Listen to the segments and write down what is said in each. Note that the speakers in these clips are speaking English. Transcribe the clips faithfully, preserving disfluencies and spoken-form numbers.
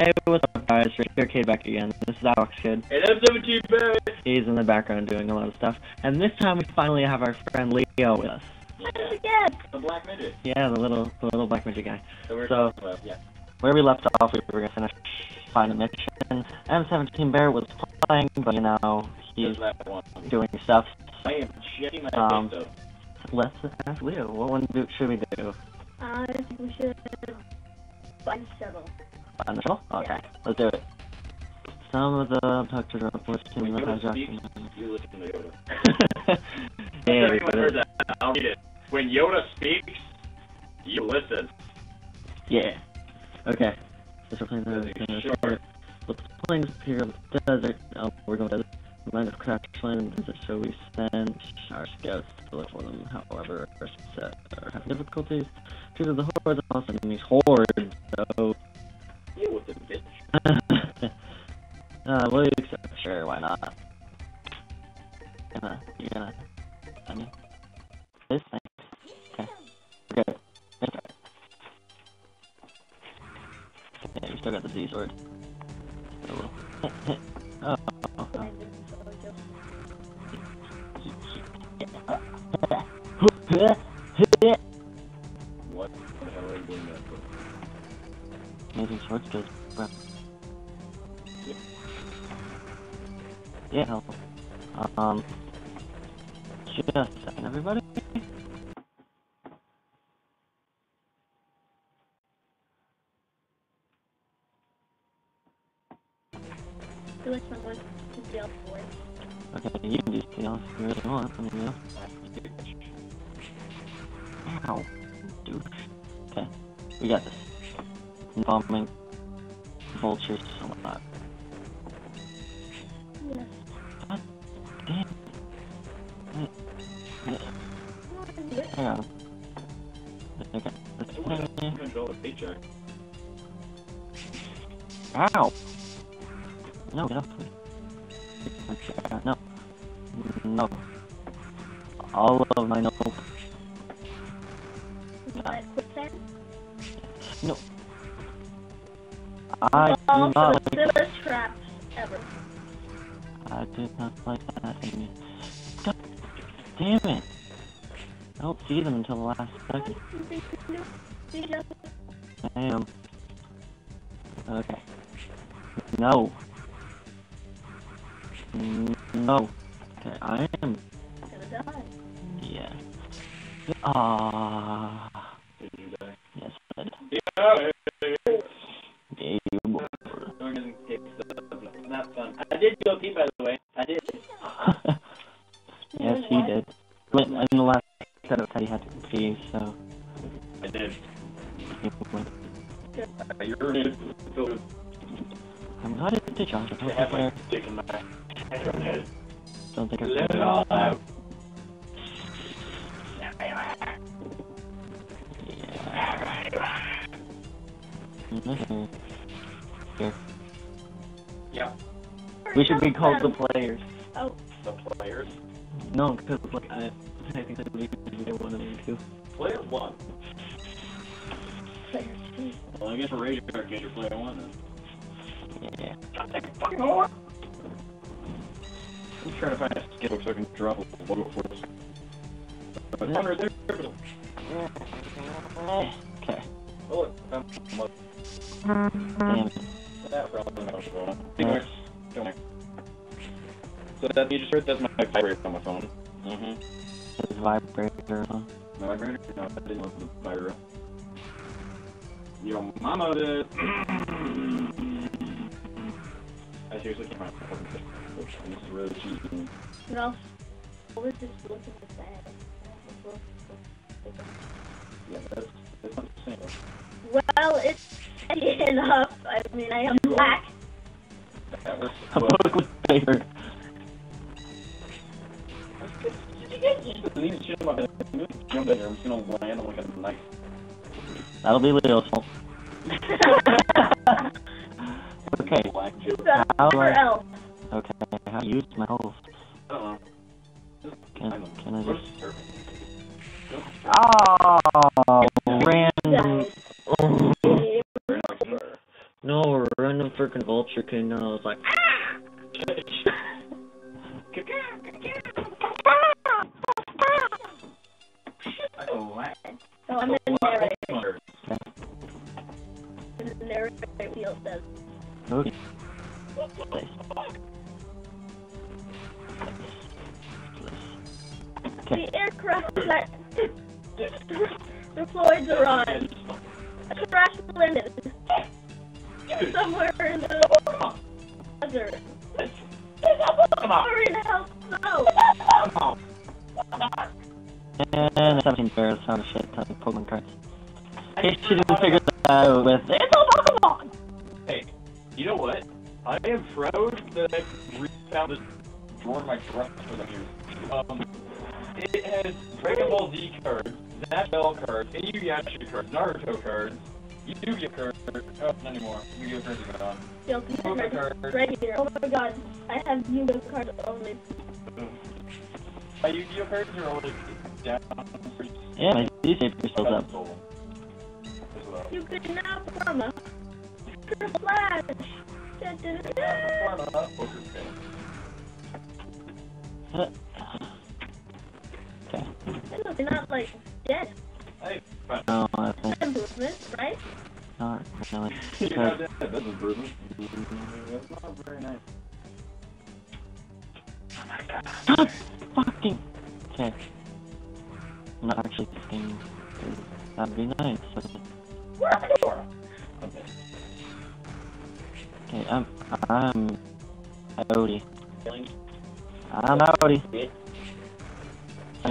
Hey, what's up guys, Rage Arcade back again. This is Alex Kidd. And M seventeen Bear! He's in the background doing a lot of stuff. And this time we finally have our friend Leo with us. Yeah. Yeah. The black midget. Yeah, the little the little black midget guy. So, we're so about, yeah. where we left off, we were going to finish final mission. M seventeen Bear was playing, but you know, he's doing stuff. I am shitting my um, face though. Let's ask Leo, what one do, should we do? Uh, I think we should bunch shuttle. Bunch shuttle? Okay, yeah. Let's do it. Some of the talkers are listening to the speaks, you listen to Yoda. Hey, everyone heard that. I'll read it. When Yoda speaks, you listen. Yeah. Okay. So we're playing the desert. We're playing this period of the desert. Oh, we're going to the land of Crashland desert, so we sent our scouts to look for them. However, our set are having difficulties. Due to the hordes, also enemies hordes, so... Deal with them, bitch. uh, will you accept? Sure, why not? You're gonna... You're gonna... I mean... This thing. Okay. We're good. Let's try it. Yeah, we still got the Z sword. So we'll... oh. oh, oh. What the hell are you doing that for? Amazing sword skills, bro. Yeah. Yeah, helpful. Um... Just a second, everybody. Do like someone to deal for it. Okay, you can do something else if you really want. I mean, you know. Ow. Douche. Okay, we got this. Bombing. Vultures and whatnot. Yes. God damn. I got him. Okay, let's play. Ow! No, get off me. No. No. All of my no. No. I do not like that. Traps ever. I do not like that in you. God damn it! I don't see them until the last second. Damn. Okay. No. No. Okay, I am. Gonna die. Yeah. Aww. Did you die? Yes, I did. Yeah. Game over. Not fun. I did go pee, by the way. I did. Yes, he did. Wait, in the last set of time, he had to pee, so. I did. You're in. I'm not into Josh. I have my dick in my head on it. Don't think I can. Let it all out. Yeah. Mm-hmm. Here. Yeah. We should be called the players. Oh. The players? No, because like, I, I think that we did one of them too. Player one? Player two. Well, I guess for Rage Arcade, you're player one then. Yeah. God, that fucking whore! I'm trying to find a skill so I can drop a logo for us. But yeah. Under there, okay. Oh, look, I'm mother. Damn. That probably knows what's going on. Anyway, come here. So that you just heard, that's my vibrator on my phone. Mm-hmm. It's vibrator, huh? My vibrator? No, I didn't love the vibrator. Yo, mama did! I seriously can't find my phone. This is really cheating. No. I was just looking at that. Yeah, that's, that's not the same. Well, it's steady enough. I mean, I am you black. Are... A book with paper. That'll be Leo's fault. Okay. How do I... Okay, how do I use my health? Uh-oh. Can, can I just... Oh, random. No, run freaking vulture can, uh, was like, oh, so I'm the narrator. The narrator wheel says. Okay. The aircraft that the Floyds are on. A crash landed. Somewhere in the desert. Come on. Hurry to help snow. Come on. And something fair sounds shit ton of Pokemon cards. In case you didn't figure that out with it's all Pokemon! Hey, you know what? I am proud that I've refound the drawer in my truck for the years. Um It has Dragon Ball Z cards, Nash Bell cards, Inuyasha cards, Naruto cards, Yu-Gi-Oh cards, oh, not anymore, Yu-Gi-Oh cards are gone. Pokemon cards. Right here, oh my god, I have Yu-Gi-Oh cards only. My Yu-Gi-Oh cards are always down for... Yeah, my Z-Saber is still up. Well. You can now form a... Flash! Da da da da! Form a... Okay. They're not like dead. Hey, fine. No, I think. That's an improvement, right? Not really. Yeah, that's an improvement. That's not very nice. Oh my god. Stop fucking. Okay. I'm not actually thinking. That'd be nice. Okay. Okay, I'm. I'm. Odie. I'm Odie. Yeah. I'm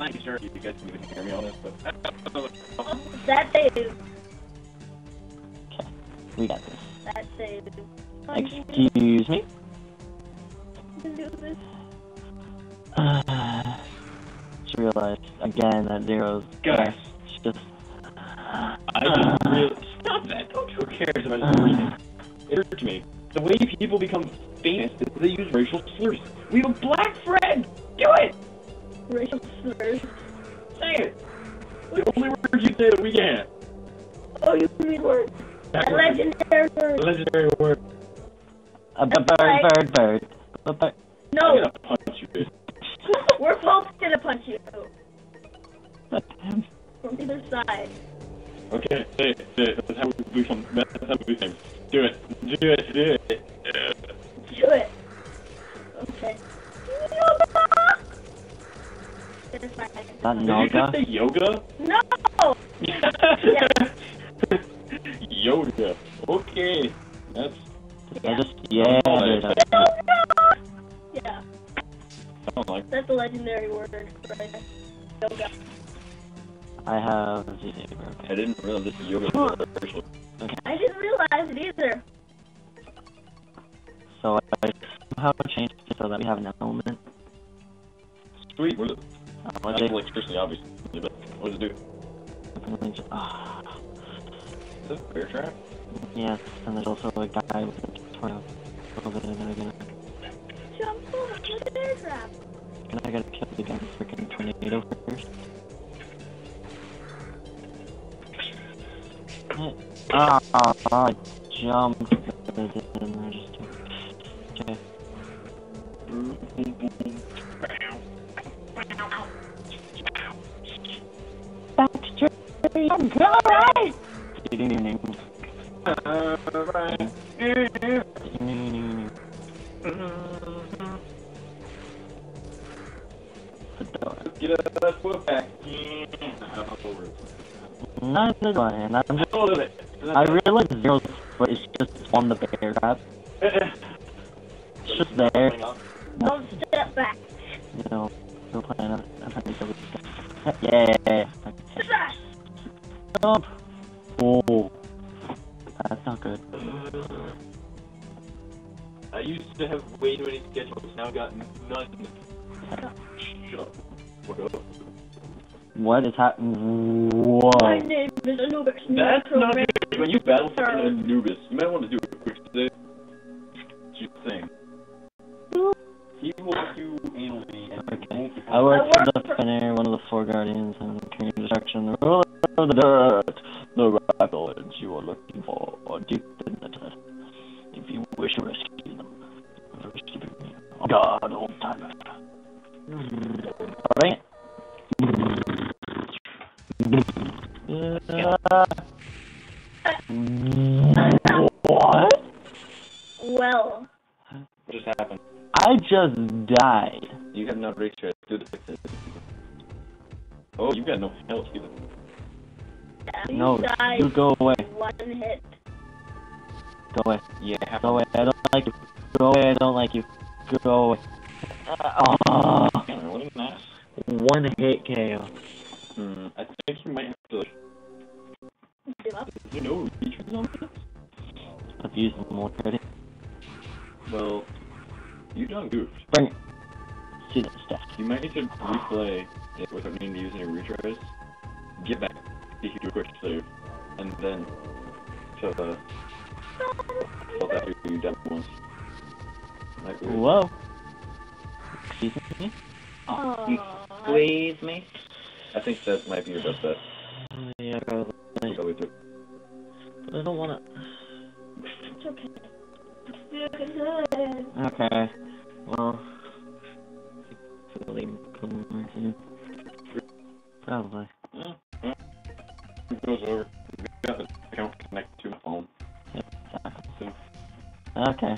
not sure if you guys can even hear me on this, but oh, that saves. Okay, we got this. That saves. Excuse me. Uh, just realized again that zero's guys. Just. I uh, really stop that. Who cares about it? It hurts me. The way people become famous is they use racial slurs. We have a black friend! Do it! Racial slurs? Say it! The only word you say that we can't. Oh, you mean words. A legendary word. A legendary word. A bird, bird, bird, bird, bird. No! I'm gonna punch you. We're both gonna punch you. From either side. Okay, say it, say it. That's how we become, that's how we become. Do it, do it, do it, do it. Do it. Okay. Yoga! That's my second. Did you just say yoga? No! Yoga. Okay. That's... Yeah. I just... Yeah. Yoga! Yeah. I don't like... That's a legendary word, right? Yoga. I have... Okay. I didn't realize this yoga was controversial. Okay. I didn't realize it either. So I somehow changed it so that we have an element. Sweet. What is it? Uh, Not electricity, obviously, but what does it do? Oh. Is it a bear trap? Yes, and there's also a guy with a tornado. Over there, and gonna... Jump over to the bear trap! And I gotta kill the guy with a freaking tornado first. Ah, oh, oh, I jumped and I just okay. Backstreet, I'm going! Alright! Get a foot back. Not the one, I'm just. I realize zero foot is just on the bear trap. It's just there. Don't step back. No, no plan. I'm, I'm trying to kill this guy. Yeah. Smash. Stop. Oh, that's not good. I used to have way too many schedules. Now I've got none. Shut up. What up? What is happening? Whoa. My name is Anubis. That's not good. When you battle for Anubis, you might want to do a quick save. Just saying. He will do anally. Okay. I work for the Fenrir, one of the four guardians, and creating destruction. The ruler of the dirt. no rivals you are looking for are deep in the turf. If you wish to rescue them, first you be on guard all the time. Alright. Uh, what? Well. What just happened? I just died. You have no research to the fix it. Oh, you got no health either. Yeah, no, you go away. One hit. Go away. Yeah. Go away. I don't like you. Go away. I don't like you. Go away. Uh, oh. What a mess. One hit K O. Hmm. I think you might have to. Give up. Is there no retreats on this? I've used more credit. Well, you done goofed. Bring it. See that stuff. You might need to replay it without needing to use any retries. Get back. You do a quick save, and then to the so that you done once. Like, whoa. Excuse me. Oh, please me. I think that might be your best bet. Uh, yeah, probably. But I don't wanna. It's okay. Okay. Well. Probably. Probably. Yeah. Yeah. It goes over. We got the account connected to my phone. Yep. So. Okay.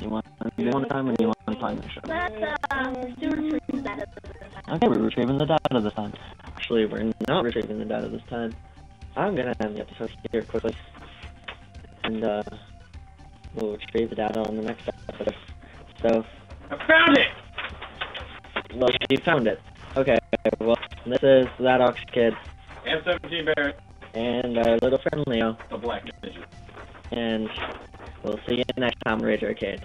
You want to do one time or do you want to time the show? Let's um, do retrieving data this time. Okay, we're retrieving the data this time. Actually, we're not retrieving the data this time. I'm going to end the episode here quickly. And, uh, we'll retrieve the data on the next episode. So. I found it! Well, she found it. Okay, well, this is ThatAwksKid. M seventeen Bear. And our little friend Leo. The Black Ninja. And we'll see you next time, Rage Arcade.